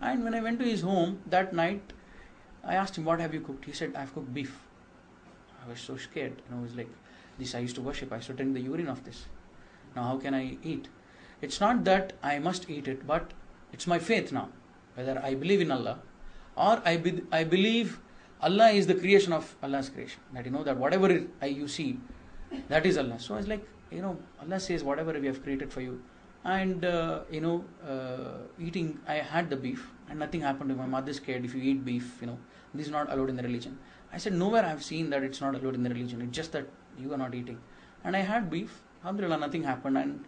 And when I went to his home that night, I asked him, what have you cooked? He said, I've cooked beef. I was so scared. And I was like, this I used to worship. I used to drink the urine of this. Now how can I eat? It's not that I must eat it, but it's my faith now. Whether I believe in Allah or I, be- I believe Allah is the creation of Allah's creation. That you know that whatever it, I, you see, that is Allah. So I was like, you know, Allah says whatever we have created for you. And, uh, you know, uh, eating, I had the beef and nothing happened to me. My mother scared if you eat beef, you know, this is not allowed in the religion. I said, nowhere I have seen that it's not allowed in the religion. It's just that you are not eating. And I had beef. Alhamdulillah, nothing happened. And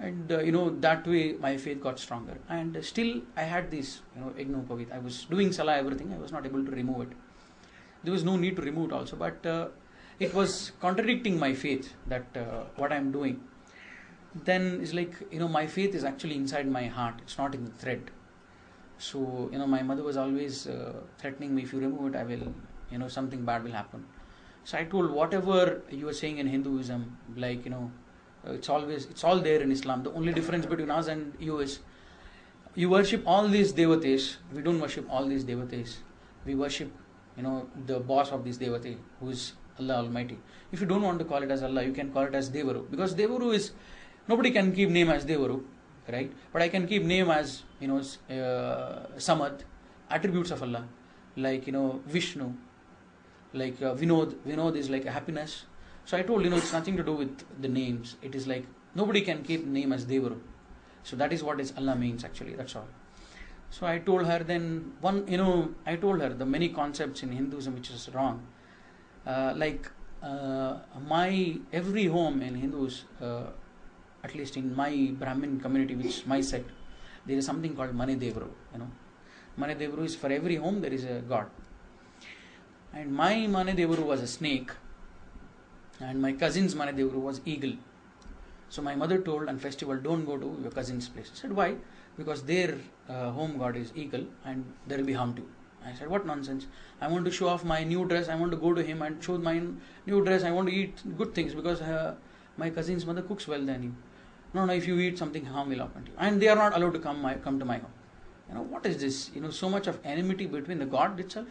And uh, you know, that way my faith got stronger. And uh, still I had this, you know, Igno I was doing Salah, everything. I was not able to remove it. There was no need to remove it also. But uh, it was contradicting my faith, that uh, what I am doing. Then it's like, you know, my faith is actually inside my heart. It's not in the thread. So, you know, my mother was always uh, threatening me, if you remove it, I will, you know, something bad will happen. So I told, whatever you are saying in Hinduism, like, you know, it's always, it's all there in Islam. The only difference between us and you is, you worship all these devatas. We don't worship all these devatas. We worship, you know, the boss of these devatas, who is Allah Almighty. If you don't want to call it as Allah, you can call it as Devaru. Because Devaru is, nobody can keep name as Devaru, right? But I can keep name as, you know, uh, Samad, attributes of Allah. Like, you know, Vishnu. Like uh, Vinod. Vinod is like happiness. So I told, you know, it's nothing to do with the names. It is like, nobody can keep name as Devaru. So that is what is Allah means actually, that's all. So I told her then, one, you know, I told her the many concepts in Hinduism which is wrong. Uh, like uh, my, every home in Hindus, uh, at least in my Brahmin community, which my sect, there is something called Mane Devaru, you know. Mane Devaru is for every home there is a god. And my Mane Devaru was a snake. And my cousin's Mane Devaru was eagle. So my mother told on festival, don't go to your cousin's place. I said, why? Because their uh, home god is eagle and there will be harm to you. I said, what nonsense. I want to show off my new dress. I want to go to him and show my new dress. I want to eat good things because uh, my cousin's mother cooks well than you. No, no, if you eat something, harm will happen to you. And they are not allowed to come, my, come to my home. You know, what is this? You know, so much of enmity between the god itself.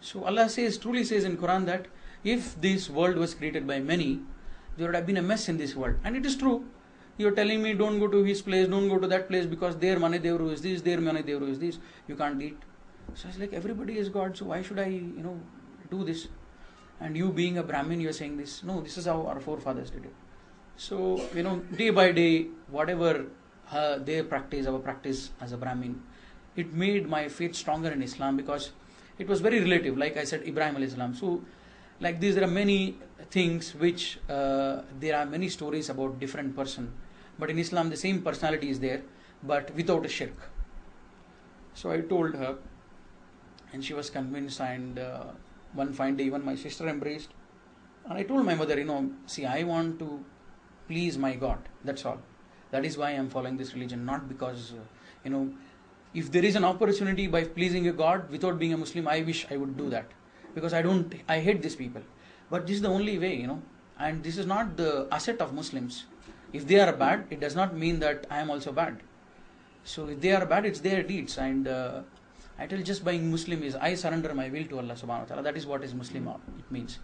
So Allah says, truly says in Quran that, if this world was created by many, there would have been a mess in this world. And it is true. You are telling me don't go to his place, don't go to that place because their Mane Devaru is this, their Mane Devaru is this. You can't eat. So it's like everybody is God, so why should I, you know, do this? And you being a Brahmin, you are saying this. No, this is how our forefathers did it. So, you know, day by day, whatever uh, their practice, our practice as a Brahmin, it made my faith stronger in Islam because it was very relative. Like I said, Ibrahim al-Islam. So, like this, there are many things which, uh, there are many stories about different person. But in Islam, the same personality is there, but without a shirk. So I told her, and she was convinced, and uh, one fine day, even my sister embraced. And I told my mother, you know, see, I want to please my God, that's all. That is why I am following this religion, not because, uh, you know, if there is an opportunity by pleasing a God without being a Muslim, I wish I would do that. Because I don't, I hate these people. But this is the only way, you know. And this is not the asset of Muslims. If they are bad, it does not mean that I am also bad. So if they are bad, it's their deeds. And uh, I tell, just being Muslim is, I surrender my will to Allah subhanahu wa ta'ala. That is what is Muslim, it means.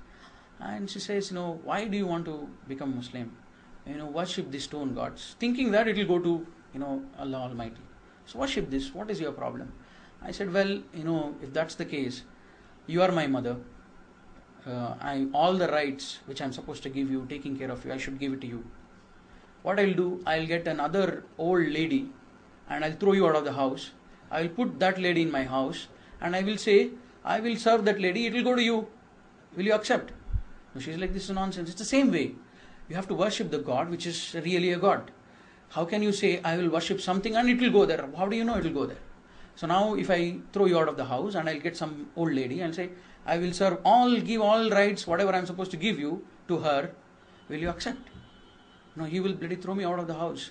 And she says, you know, why do you want to become Muslim? You know, worship the stone gods. Thinking that it will go to, you know, Allah Almighty. So worship this. What is your problem? I said, well, you know, if that's the case, you are my mother. Uh, I all the rights which I am supposed to give you, taking care of you, I should give it to you. What I will do, I will get another old lady and I will throw you out of the house. I will put that lady in my house and I will say, I will serve that lady, it will go to you. Will you accept? No, she is like, this is nonsense. It's the same way. You have to worship the God which is really a God. How can you say, I will worship something and it will go there? How do you know it will go there? So now if I throw you out of the house and I'll get some old lady and say, I will serve all, give all rights, whatever I'm supposed to give you to her, will you accept? No, he will bloody throw me out of the house.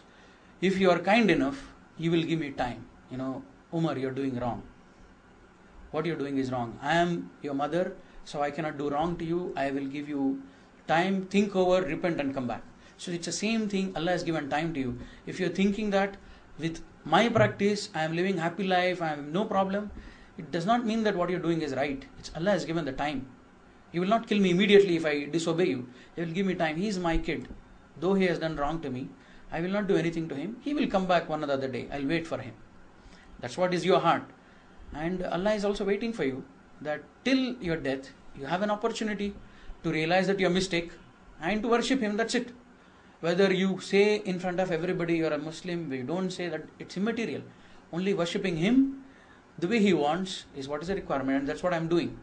If you are kind enough, you will give me time. You know, Umar, you're doing wrong. What you're doing is wrong. I am your mother, so I cannot do wrong to you. I will give you time, think over, repent and come back. So it's the same thing. Allah has given time to you. If you're thinking that with my practice, I am living happy life, I have no problem, it does not mean that what you are doing is right. It's Allah has given the time. He will not kill me immediately if I disobey you. He will give me time. He is my kid. Though he has done wrong to me, I will not do anything to him. He will come back one other day. I will wait for him. That's what is your heart. And Allah is also waiting for you, that till your death, you have an opportunity to realize that your mistake and to worship him. That's it. Whether you say in front of everybody you are a Muslim, you don't say that, it's immaterial. Only worshipping him the way he wants is what is the requirement, and that's what I'm doing.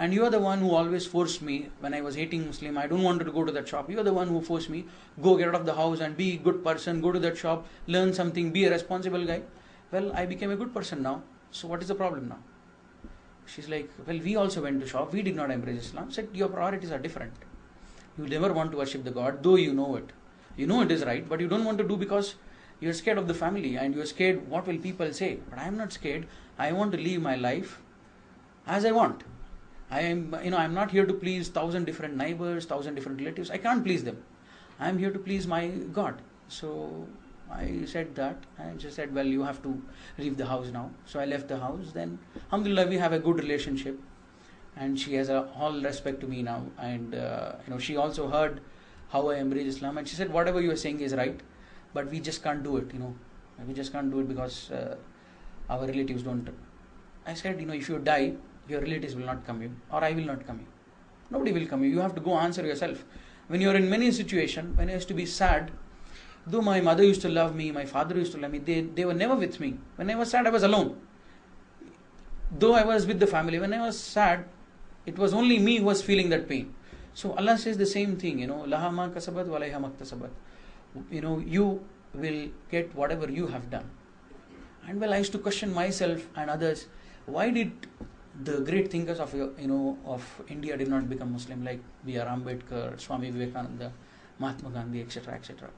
and you are the one who always forced me when I was hating Muslim. I don't wanted to go to that shop. You are the one who forced me, go get out of the house and be a good person, go to that shop, learn something, be a responsible guy. Well, I became a good person now, so what is the problem now? She's like, well, we also went to shop, we did not embrace Islam. Said, your priorities are different. You never want to worship the God, though you know it. You know it is right, but you don't want to do because you're scared of the family and you're scared what will people say. But I'm not scared. I want to live my life as I want. I am, you know, I'm not here to please thousand different neighbors, thousand different relatives. I can't please them. I'm here to please my God. So I said that. I just said, well, you have to leave the house now. So I left the house. Then, Alhamdulillah, we have a good relationship. And she has a, all respect to me now. And, uh, you know, she also heard how I embrace Islam. And she said, whatever you are saying is right. But we just can't do it, you know. We just can't do it because uh, our relatives don't. I said, you know, if you die, your relatives will not come you. Or I will not come you. Nobody will come you. You have to go answer yourself. When you are in many situations, when you used to be sad, though my mother used to love me, my father used to love me, they, they were never with me. When I was sad, I was alone. Though I was with the family, when I was sad, it was only me who was feeling that pain. So Allah says the same thing, you know, laha ma kasabat wa laha maktasabat. You know, you will get whatever you have done. And well, I used to question myself and others, why did the great thinkers of, you know, of India did not become Muslim, like B. R. Ambedkar, Swami Vivekananda, Mahatma Gandhi, et cetera, et cetera.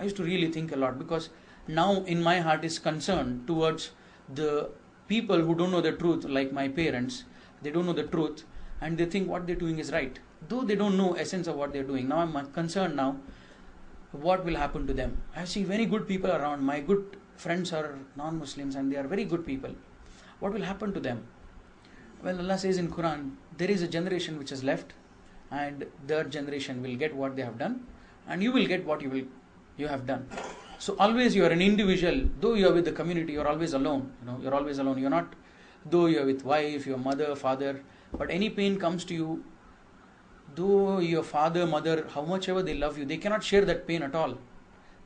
I used to really think a lot, because now in my heart is concern towards the people who don't know the truth, like my parents. They don't know the truth and they think what they're doing is right. Though they don't know essence of what they're doing. Now I'm concerned now what will happen to them. I see very good people around. My good friends are non-Muslims and they are very good people. What will happen to them? Well, Allah says in Quran, there is a generation which is left and their generation will get what they have done and you will get what you will you have done. So always you are an individual. Though you are with the community, you are always alone. You know, you're always alone. You're not, though you are with wife, your mother, father, but any pain comes to you, though your father, mother, how much ever they love you, they cannot share that pain at all.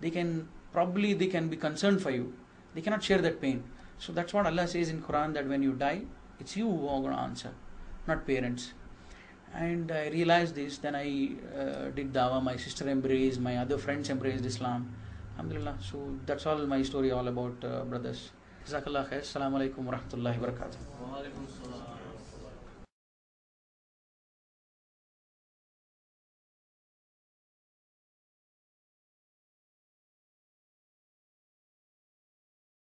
They can, probably they can be concerned for you. They cannot share that pain. So that's what Allah says in Quran, that when you die, it's you who are going to answer, not parents. And I realized this, then I uh, did dawah, my sister embraced, my other friends embraced Islam. Alhamdulillah. So that's all my story all about, uh, brothers. Jazakallah khair. Assalamu alaikum wa rahmatullahi wa barakatuh.